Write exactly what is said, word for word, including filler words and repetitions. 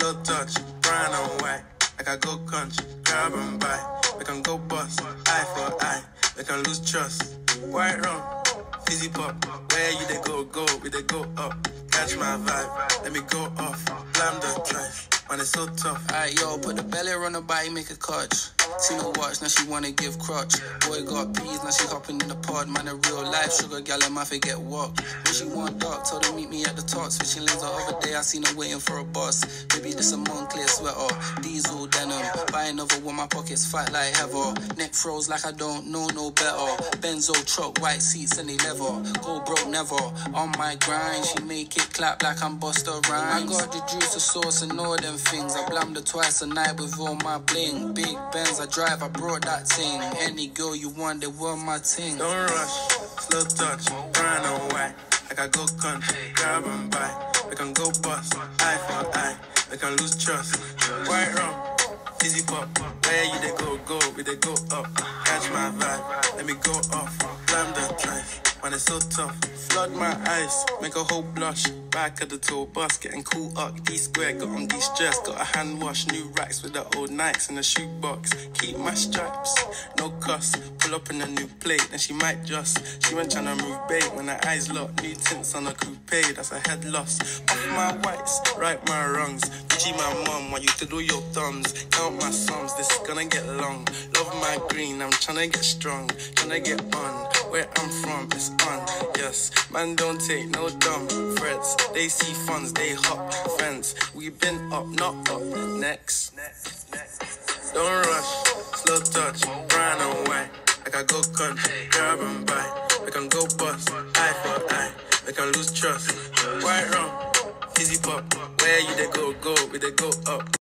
slow touch, brown and white. Like I go country, grab and buy. We can go bust, eye for eye. We can lose trust, white rum, fizzy pop. Where you they go, go, we they go up. Catch my vibe, let me go off. Blam the drive, man it's so tough. Alright yo, put the belly on her body, make a clutch. See no watch, now she wanna give crutch. Boy got peas, now she hopping in the pod. Man a real life, sugar gal, I might forget what. When she want dark, told her meet me at the top. Switching lanes the other day, I seen her waiting for a bus. Maybe this a Moncler sweater, diesel denim. Buy another one, my pockets fat like heather. Neck froze like I don't know no better. Benzo truck, white seats and they leather. Go broke never, on my grind. She make it clap like I'm Busta Rhymes. I got the juice, the sauce and all them things. I blammed her twice a night with all my bling. Big Benz I drive, I brought that thing. Any girl you want, they were my thing. Don't rush, slow touch, brown and white. Like I go country, grab and buy. We can go bust, eye for eye. We can lose trust, white rum, fizzy pop. Where you they go, go, we they go up. Catch my vibe, let me go off. Climb the drive, man it's so tough. Flood my eyes, make a whole blush. Back of the tour bus, getting cool up. D-square, got on de-stress. Got a hand wash, new racks with the old Nikes in the shoebox. Keep my stripes, no cuss. Pull up in a new plate, then she might just. She went tryna move bait when her eyes locked. New tints on a coupe, that's a head loss. Off my whites, right my wrongs. Gucci my mum, want you to do your thumbs. Count my sums, this is gonna get long. Love my green, I'm tryna get strong. Tryna get on, where I'm from, it's on, yes. Man don't take no dumb threats. They see funds, they hop fence. We been up, not up. Next. Don't rush, slow touch, brown and white. Like I go country, grab and buy. We can go bust, eye for eye. We can lose trust, white rum, fizzy pop. Where you they go, go, we they go up.